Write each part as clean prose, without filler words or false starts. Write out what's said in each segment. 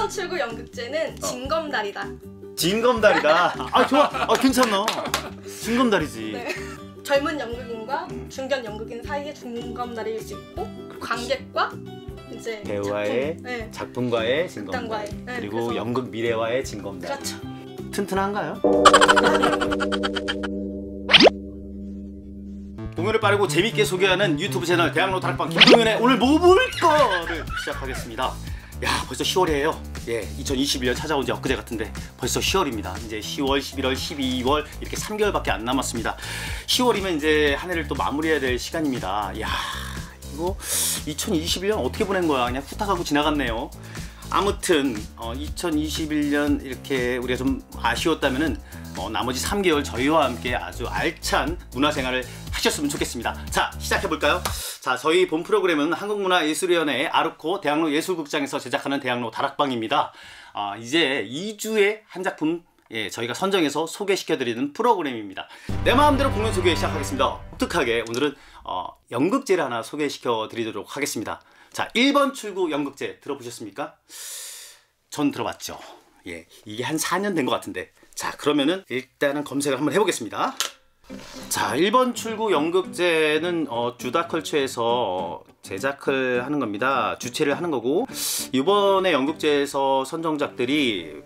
1번 출구 연극제는 진검다리다. 진검다리다. 아 좋아. 아 괜찮아. 진검다리지. 네. 젊은 연극인과 중견 연극인 사이의 진검다리일 수 있고, 관객과 이제 배우와의 작품과의 진검다리, 네, 그리고 그래서... 연극 미래와의 진검다리. 그렇죠. 튼튼한가요? 동요를 빠르고 재밌게 소개하는 유튜브 채널 대학로 다락방 김동현의 오늘 뭐 볼까를 시작하겠습니다. 야 벌써 10월이에요. 예, 2021년 찾아온 지 엊그제 같은데 벌써 10월입니다. 이제 10월, 11월, 12월 이렇게 3개월밖에 안 남았습니다. 10월이면 이제 한 해를 또 마무리해야 될 시간입니다. 야 이거 2021년 어떻게 보낸 거야? 그냥 후딱하고 지나갔네요. 아무튼 2021년 이렇게 우리가 좀 아쉬웠다면은 나머지 3개월 저희와 함께 아주 알찬 문화생활을 하셨으면 좋겠습니다. 자 시작해볼까요? 자 저희 본 프로그램은 한국문화예술위원회 아르코 대학로 예술극장에서 제작하는 대학로 다락방입니다. 이제 2주에 한 작품 저희가 선정해서 소개시켜드리는 프로그램입니다. 내 마음대로 공연 소개 시작하겠습니다. 독특하게 오늘은 연극제를 하나 소개시켜드리도록 하겠습니다. 자 1번 출구 연극제 들어보셨습니까? 전 들어봤죠. 예, 이게 한 4년 된 것 같은데, 자 그러면은 일단은 검색을 한번 해보겠습니다. 자 1번 출구 연극제는 주다컬처에서 제작을 하는 겁니다. 주최를 하는 거고, 이번에 연극제에서 선정작들이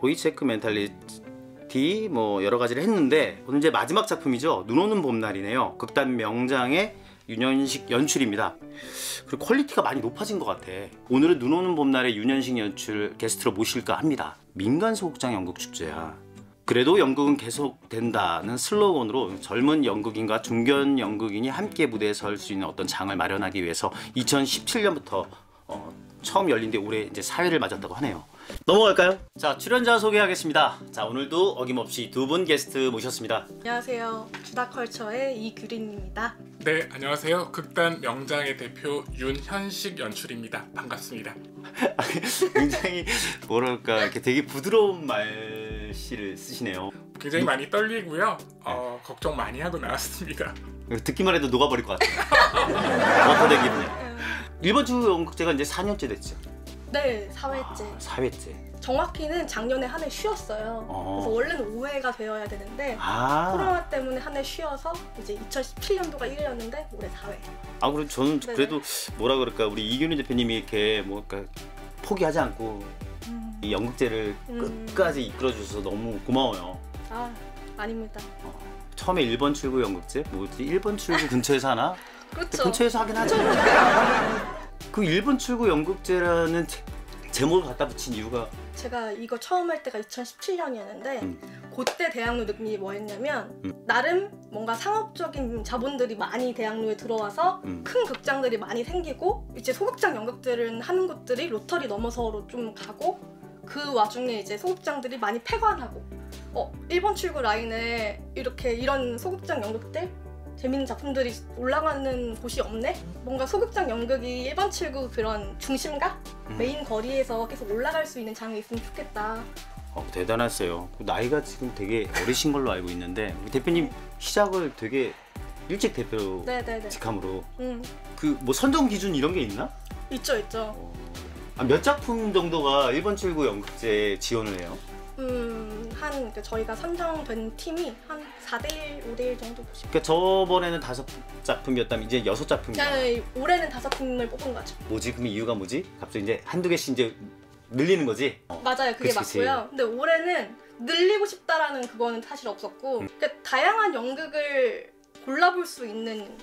보이체크 멘탈리티 뭐 여러 가지를 했는데, 오늘 이제 마지막 작품이죠. 눈 오는 봄날이네요. 극단 명장의 윤현식 연출입니다. 그리고 퀄리티가 많이 높아진 것 같아. 오늘은 눈 오는 봄날의 윤현식 연출 게스트로 모실까 합니다. 민간 소극장 연극축제야. 그래도 연극은 계속된다는 슬로건으로 젊은 연극인과 중견 연극인이 함께 무대에 설 수 있는 어떤 장을 마련하기 위해서 2017년부터 처음 열린 데 올해 이제 4회를 맞았다고 하네요. 넘어갈까요? 자 출연자 소개하겠습니다. 자 오늘도 어김없이 두 분 게스트 모셨습니다. 안녕하세요. 주다컬처의 이규린입니다. 네 안녕하세요. 극단 명장의 대표 윤현식 연출입니다. 반갑습니다. 굉장히 뭐랄까 이렇게 되게 부드러운 말씨를 쓰시네요. 굉장히 많이 떨리고요. 걱정 많이 하고 나왔습니다. 듣기만 해도 녹아버릴 것 같아요. 녹아버리겠네. 1번 출구 연극제가 이제 4년째 됐죠? 네, 4회째. 4회째. 정확히는 작년에 한 해 쉬었어요. 그래서 원래는 5회가 되어야 되는데 코로나 때문에 한 해 쉬어서 이제 2017년도가 1회였는데 올해 4회. 아 그럼 저는 네네. 그래도 뭐라 그럴까, 우리 이균희 대표님이 이렇게 뭐 그러니까 포기하지 않고 이 연극제를 끝까지 이끌어주셔서 너무 고마워요. 아 아닙니다. 처음에 1번 출구 연극제 뭐지? 1번 출구 근처에서 하나? 그렇죠. 근처에서 하긴 하죠. 그 1번 출구 연극제라는 제목을 갖다 붙인 이유가, 제가 이거 처음 할 때가 2017년이었는데 그때 대학로 느낌이 뭐였냐면 나름 뭔가 상업적인 자본들이 많이 대학로에 들어와서 큰 극장들이 많이 생기고, 이제 소극장 연극들은 하는 곳들이 로터리 넘어서로 좀 가고, 그 와중에 이제 소극장들이 많이 폐관하고 1번 출구 라인에 이렇게 이런 소극장 연극들 재밌는 작품들이 올라가는 곳이 없네? 뭔가 소극장 연극이 1번 출구 그런 중심가? 메인 거리에서 계속 올라갈 수 있는 장이 있으면 좋겠다. 대단하세요. 나이가 지금 되게 어리신 걸로 알고 있는데, 우리 대표님 시작을 되게 일찍 대표 직함으로. 그 뭐 선정 기준 이런 게 있나? 있죠 있죠. 몇 작품 정도가 1번 출구 연극제에 지원을 해요? 그러니까 저희가 선정된 팀이 한 4대1, 5대1 정도 보시면. 그러니까 저번에는 5작품이었다면 이제 6작품이야. 올해는 5작품을 뽑은 거죠. 뭐지? 그럼 이유가 뭐지? 갑자기 이제 한두 개씩 이제 늘리는 거지? 맞아요. 그게 그치, 맞고요. 그치. 근데 올해는 늘리고 싶다라는 그거는 사실 없었고, 그러니까 다양한 연극을 골라볼 수 있는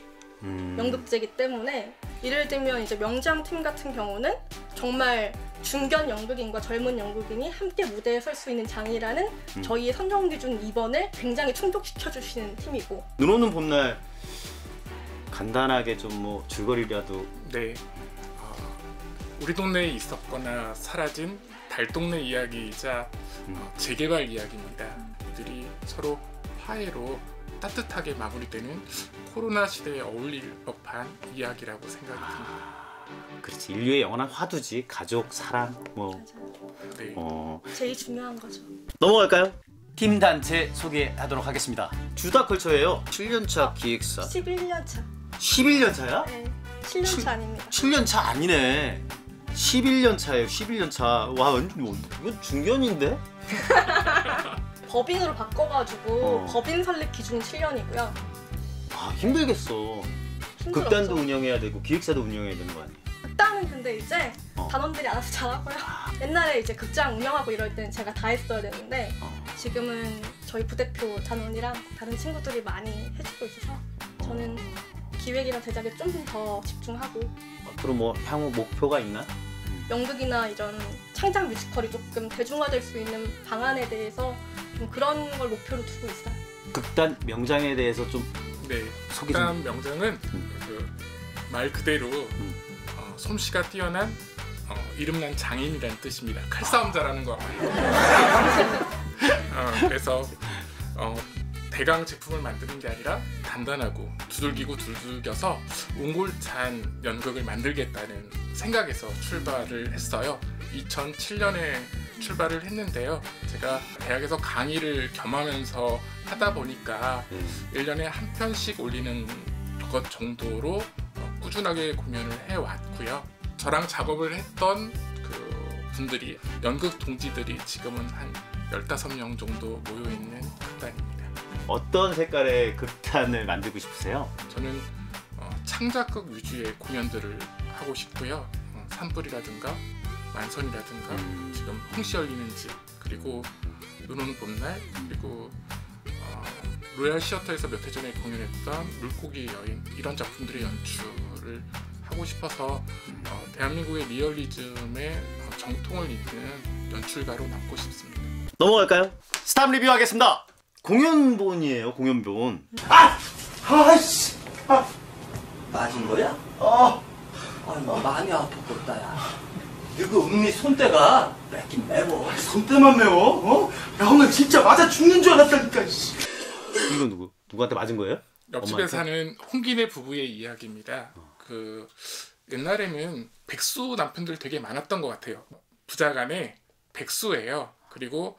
연극제이기 때문에, 예를 들면 이제 명장팀 같은 경우는 정말 중견 연극인과 젊은 연극인이 함께 무대에 설 수 있는 장이라는 저희의 선정 기준 2번을 굉장히 충족시켜 주시는 팀이고, 눈 오는 봄날 간단하게 좀 뭐 줄거리라도. 네, 우리 동네에 있었거나 사라진 달동네 이야기이자 재개발 이야기입니다. 들이 서로 화해로 따뜻하게 마무리되는 코로나 시대에 어울릴 법한 이야기라고 생각이 듭니다. 그렇지, 인류의 영원한 화두지. 가족, 사랑, 뭐 네. 제일 중요한 거죠. 넘어갈까요? 팀 단체 소개하도록 하겠습니다. 주다컬처예요. 7년차 기획사. 11년차. 11년차야? 네, 7년차 아닙니다. 7년차 아니네. 11년 차예요. 11년 차. 와 완전 이거 중견인데? 법인으로 바꿔가지고 법인 설립 기준 7년이고요. 아 힘들겠어. 극단도 운영해야 되고 기획사도 운영해야 되는 거 아니에요? 극단은 근데 이제 단원들이 알아서 잘하고요. 옛날에 이제 극장 운영하고 이럴 때는 제가 다 했어야 되는데 지금은 저희 부대표 단원이랑 다른 친구들이 많이 해주고 있어서 저는 기획이랑 제작에 조금 더 집중하고. 앞으로 뭐 향후 목표가 있나? 연극이나 이런 창작 뮤지컬이 조금 대중화될 수 있는 방안에 대해서 좀 그런 걸 목표로 두고 있어요. 극단 명장에 대해서 좀 네, 소개 좀. 극단 명장은 그 말 그대로 솜씨가 뛰어난 이름난 장인이라는 뜻입니다. 칼싸움 잘하는 거. 그래서 대강 제품을 만드는 게 아니라 단단하고 두들기고 두들겨서 옹골찬 연극을 만들겠다는 생각에서 출발을 했어요. 2007년에 출발을 했는데요. 제가 대학에서 강의를 겸하면서 하다 보니까 1년에 한 편씩 올리는 것 정도로 꾸준하게 공연을 해왔고요. 저랑 작업을 했던 그 분들이 연극 동지들이 지금은 한 15명 정도 모여있는 극단입니다. 어떤 색깔의 극단을 만들고 싶으세요? 저는 창작극 위주의 공연들을 하고 싶고요. 산불이라든가 만선이라든가 지금 홍시 열리는 집, 그리고 눈 오는 봄날, 그리고 로얄 시어터에서 몇 해 전에 공연했던 물고기 여인, 이런 작품들의 연출을 하고 싶어서 대한민국의 리얼리즘의 정통을 잇는 연출가로 남고 싶습니다. 넘어갈까요? 스탑 리뷰하겠습니다. 공연본이에요, 공연본. 아! 아이씨! 아! 맞은 거야? 어! 아니, 많이 아팠겠다, 야. 이거 은미 손때가 맵긴 매워. 손때만 매워? 어? 야, 오늘 진짜 맞아 죽는 줄 알았다니까, 씨. 이건 누구한테 맞은 거예요? 옆집에 사는 홍기네 부부의 이야기입니다. 그, 옛날에는 백수 남편들 되게 많았던 것 같아요. 부자간에 백수예요. 그리고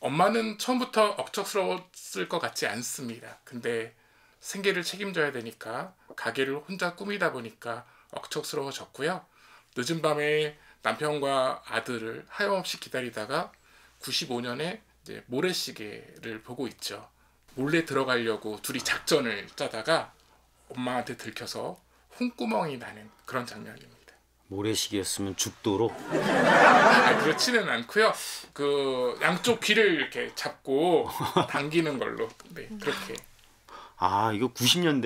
엄마는 처음부터 억척스러웠을 것 같지 않습니다. 근데 생계를 책임져야 되니까 가게를 혼자 꾸미다 보니까 억척스러워졌고요. 늦은 밤에 남편과 아들을 하염없이 기다리다가 95년에 이제 모래시계를 보고 있죠. 몰래 들어가려고 둘이 작전을 짜다가 엄마한테 들켜서 홍구멍이 나는 그런 장면입니다. 모래시계였으면 죽도록? 그렇지는 않고요. 그 양쪽 귀를 이렇게 잡고 당기는 걸로. 네, 그렇게. 아, 이거 90년대.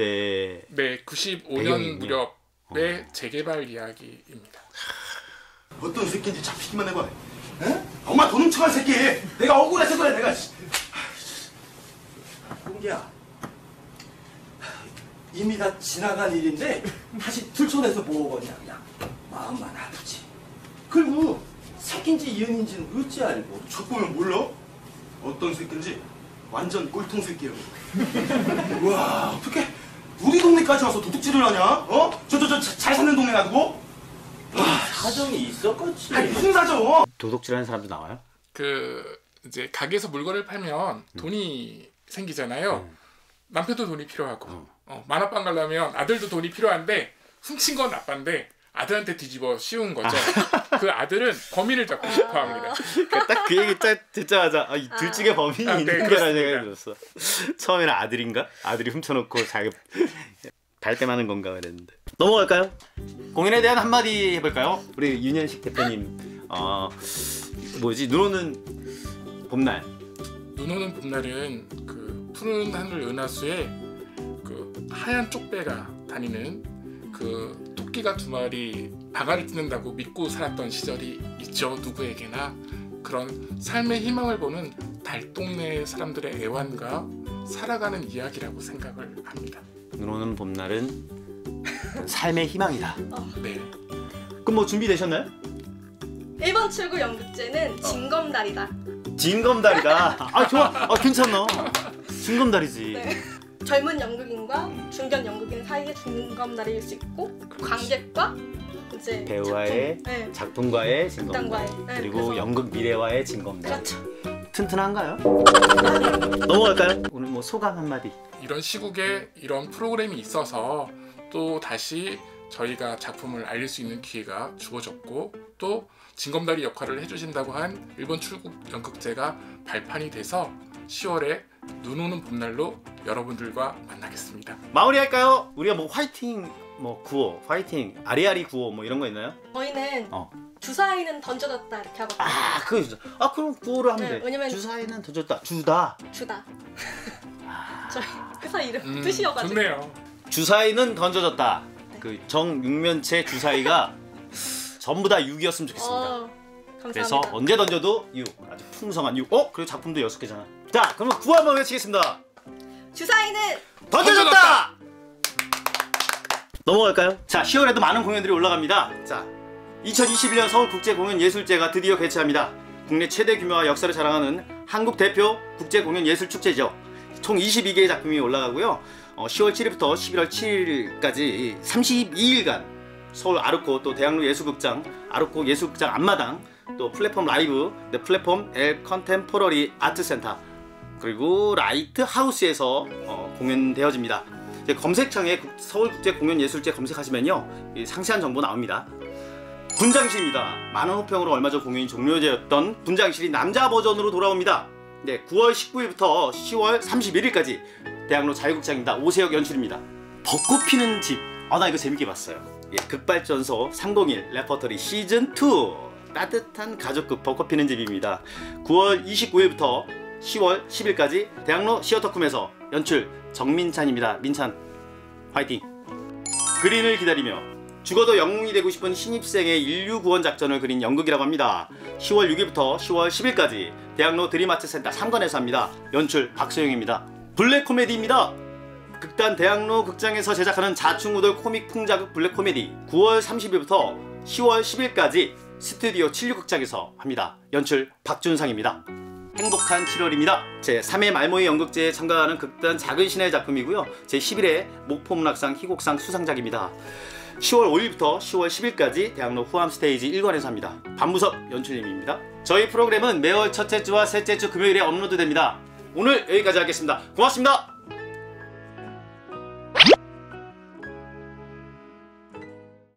네, 95년 무렵의 재개발 이야기입니다. 어떤 새끼인지 잡히기만 해봐. 에? 엄마 돈 훔쳐간 새끼. 내가 억울해서 그래, 내가. 홍기야. 이미 다 지나간 일인데 다시 들춰내서 뭐 하냐, 그냥. 마음만 아프지. 그리고 새끼인지 이은인지는 어찌 알고? 저 보면 몰라? 어떤 새끼인지 완전 꼴통 새끼야. 우와, 어떡해? 우리 동네까지 와서 도둑질을 하냐? 어? 저 잘 사는 동네 놔두고? 사정이 있었겠지. 아니, 무슨 사정? 도둑질하는 사람도 나와요? 그 이제 가게에서 물건을 팔면 돈이 생기잖아요. 남편도 돈이 필요하고 만화방 가려면 아들도 돈이 필요한데 훔친 건 아빠인데 아들한테 뒤집어 씌운 거죠. 그 아들은 범인을 잡고 싶어합니다. 딱 그 얘기 딱 듣자마자 아, 이 둘 중에 범인이 있는 거라는 생각이 들었어. 처음에는 아들인가? 아들이 훔쳐놓고 자기 발뺌하는 건가 그랬는데. 넘어갈까요? 공연에 대한 한마디 해볼까요? 우리 윤현식 대표님. 뭐지? 눈 오는 봄날. 눈 오는 봄날은 그 푸른 하늘 은하수에 그 하얀 쪽배가 다니는 그 토끼가 2마리 방아를 뜯는다고 믿고 살았던 시절이 있죠. 누구에게나 그런 삶의 희망을 보는 달동네 사람들의 애환과 살아가는 이야기라고 생각을 합니다. 눈 오는 봄날은 삶의 희망이다. 네. 그럼 뭐 준비되셨나요? 1번출구 연극제는 징검다리다. 징검다리다. 아 좋아. 아 괜찮아. 징검다리지. 네. 젊은 연극인과 중견 연극인 사이의 징검다리일 수 있고 관객과 이제 배우와의 작품, 네. 작품과의 징검다리 네, 그리고 그래서. 연극 미래와의 징검다리. 그렇죠. 튼튼한가요? 넘어갈까요? 오늘 뭐 소감 한마디. 이런 시국에 이런 프로그램이 있어서 또 다시 저희가 작품을 알릴 수 있는 기회가 주어졌고, 또 징검다리 역할을 해주신다고 한 1번출구 연극제가 발판이 돼서 10월에 눈 오는 봄날로 여러분들과 만나겠습니다. 마무리할까요? 우리가 뭐 화이팅, 뭐 구호, 화이팅, 아리아리 구호 뭐 이런 거 있나요? 저희는 주사위는 던져졌다 이렇게 하고. 아, 그거 진짜. 아, 그럼 구호를 하면 돼. 왜냐면 주사위는 던졌다. 주다. 저희 회사 이름 뜻이어가지고. 좋네요. 주사위는 던져졌다. 네. 그 정육면체 주사위가 전부 다 6이었으면 좋겠습니다. 감사합니다. 그래서 언제 던져도 6. 아주 풍성한 6. 그리고 작품도 6개잖아. 자, 그러면 구호 한번 외치겠습니다. 주사위는 던져졌다! 넘어갈까요? 자, 10월에도 많은 공연들이 올라갑니다. 자, 2021년 서울국제공연예술제가 드디어 개최합니다. 국내 최대 규모와 역사를 자랑하는 한국 대표 국제공연예술축제죠. 총 22개의 작품이 올라가고요. 10월 7일부터 11월 7일까지 32일간 서울 아르코, 또 대학로 예술극장, 아르코 예술극장 앞마당, 또 플랫폼 라이브, 플랫폼 엘 컨템포러리 아트센터, 그리고 라이트 하우스에서 공연되어집니다. 검색창에 서울국제공연예술제 검색하시면요, 상세한 정보 나옵니다. 분장실입니다. 많은 호평으로 얼마 전 공연이 종료되었던 분장실이 남자 버전으로 돌아옵니다. 네, 9월 19일부터 10월 31일까지 대학로 자유극장입니다. 오세혁 연출입니다. 벚꽃 피는 집. 나 이거 재밌게 봤어요. 예, 극발전소 301 레퍼토리 시즌2 따뜻한 가족극 벚꽃 피는 집입니다. 9월 29일부터 10월 10일까지 대학로 시어터쿰에서 연출 정민찬입니다. 민찬 화이팅! 그린을 기다리며 죽어도 영웅이 되고 싶은 신입생의 인류 구원 작전을 그린 연극이라고 합니다. 10월 6일부터 10월 10일까지 대학로 드림아트센터 3관에서 합니다. 연출 박소영입니다. 블랙 코미디입니다. 극단 대학로 극장에서 제작하는 자충우돌 코믹 풍자극 블랙 코미디, 9월 30일부터 10월 10일까지 스튜디오 76극장에서 합니다. 연출 박준상입니다. 행복한 7월입니다. 제3회 말모이 연극제에 참가하는 극단 작은 신의 작품이고요. 제11회 목포문학상 희곡상 수상작입니다. 10월 5일부터 10월 10일까지 대학로 후암스테이지 1관에서 합니다. 반무섭 연출님입니다. 저희 프로그램은 매월 첫째 주와 셋째 주 금요일에 업로드됩니다. 오늘 여기까지 하겠습니다. 고맙습니다.